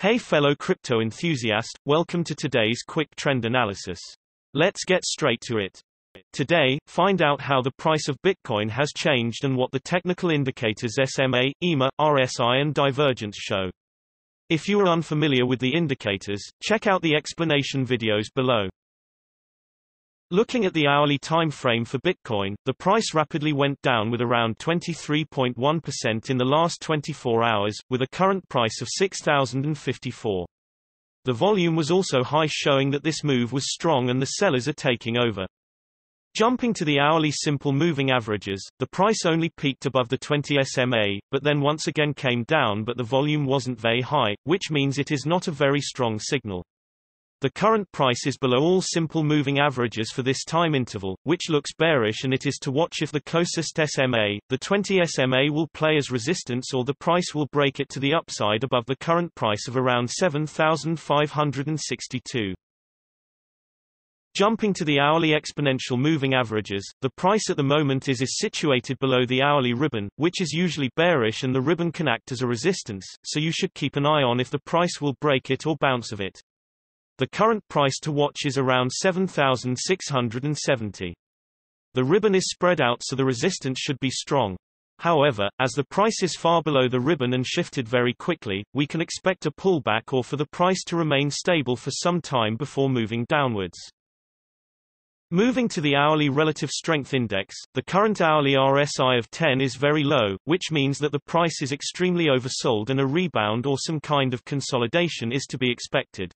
Hey fellow crypto enthusiast, welcome to today's quick trend analysis. Let's get straight to it. Today, find out how the price of Bitcoin has changed and what the technical indicators SMA, EMA, RSI and divergence show. If you are unfamiliar with the indicators, check out the explanation videos below. Looking at the hourly time frame for Bitcoin, the price rapidly went down with around 23.1% in the last 24 hours, with a current price of $6,054. The volume was also high, showing that this move was strong and the sellers are taking over. Jumping to the hourly simple moving averages, the price only peaked above the 20 SMA, but then once again came down, but the volume wasn't very high, which means it is not a very strong signal. The current price is below all simple moving averages for this time interval, which looks bearish, and it is to watch if the closest SMA, the 20 SMA, will play as resistance or the price will break it to the upside above the current price of around $7,562. Jumping to the hourly exponential moving averages, the price at the moment is situated below the hourly ribbon, which is usually bearish, and the ribbon can act as a resistance, so you should keep an eye on if the price will break it or bounce of it. The current price to watch is around $7,670. The ribbon is spread out, so the resistance should be strong. However, as the price is far below the ribbon and shifted very quickly, we can expect a pullback or for the price to remain stable for some time before moving downwards. Moving to the hourly relative strength index, the current hourly RSI of 10 is very low, which means that the price is extremely oversold and a rebound or some kind of consolidation is to be expected.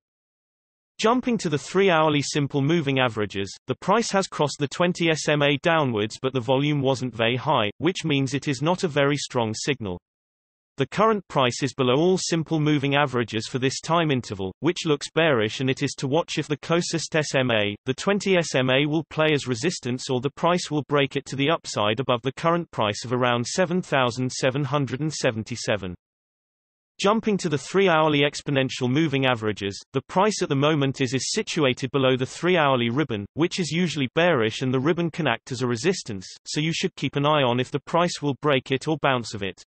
Jumping to the 3-hourly simple moving averages, the price has crossed the 20 SMA downwards, but the volume wasn't very high, which means it is not a very strong signal. The current price is below all simple moving averages for this time interval, which looks bearish, and it is to watch if the closest SMA, the 20 SMA, will play as resistance or the price will break it to the upside above the current price of around $7,777. Jumping to the 3-hourly exponential moving averages, the price at the moment is situated below the 3-hourly ribbon, which is usually bearish, and the ribbon can act as a resistance, so you should keep an eye on if the price will break it or bounce of it.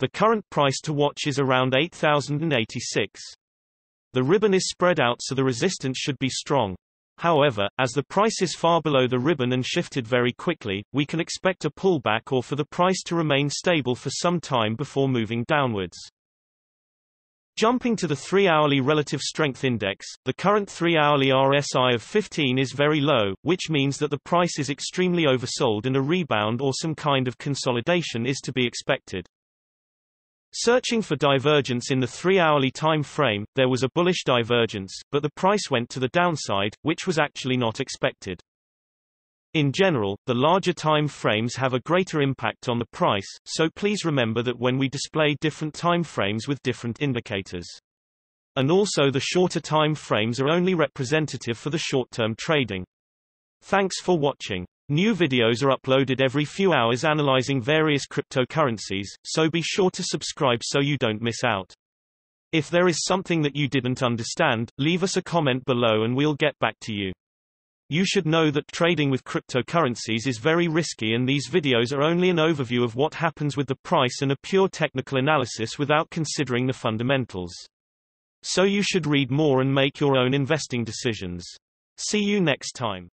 The current price to watch is around $8,086. The ribbon is spread out, so the resistance should be strong. However, as the price is far below the ribbon and shifted very quickly, we can expect a pullback or for the price to remain stable for some time before moving downwards. Jumping to the 3-hourly relative strength index, the current 3-hourly RSI of 15 is very low, which means that the price is extremely oversold and a rebound or some kind of consolidation is to be expected. Searching for divergence in the 3-hourly time frame, there was a bullish divergence, but the price went to the downside, which was actually not expected. In general, the larger time frames have a greater impact on the price, so please remember that when we display different time frames with different indicators. And also, the shorter time frames are only representative for the short-term trading. Thanks for watching. New videos are uploaded every few hours analyzing various cryptocurrencies, so be sure to subscribe so you don't miss out. If there is something that you didn't understand, leave us a comment below and we'll get back to you. You should know that trading with cryptocurrencies is very risky, and these videos are only an overview of what happens with the price and a pure technical analysis without considering the fundamentals. So you should read more and make your own investing decisions. See you next time.